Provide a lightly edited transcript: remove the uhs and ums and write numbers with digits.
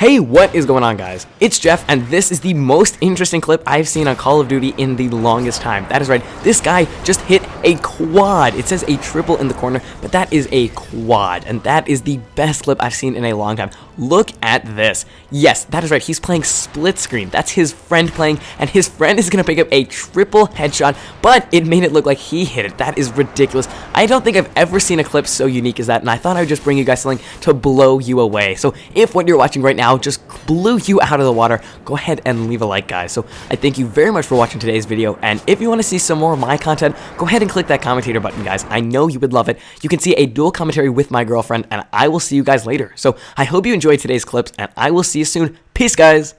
Hey, what is going on, guys? It's Jeff, and this is the most interesting clip I've seen on Call of Duty in the longest time. That is right, this guy just hit a quad. It says a triple in the corner, but that is a quad, and that is the best clip I've seen in a long time. Look at this. Yes, that is right, he's playing split screen. That's his friend playing, and his friend is gonna pick up a triple headshot, but it made it look like he hit it. That is ridiculous. I don't think I've ever seen a clip so unique as that, and I thought I would just bring you guys something to blow you away. So if what you're watching right now just blew you out of the water, go ahead and leave a like, guys. So I thank you very much for watching today's video, and if you want to see some more of my content, go ahead and click that commentator button, guys. I know you would love it. You can see a dual commentary with my girlfriend, and I will see you guys later. So I hope you enjoyed today's clips, and I will see you soon. Peace, guys.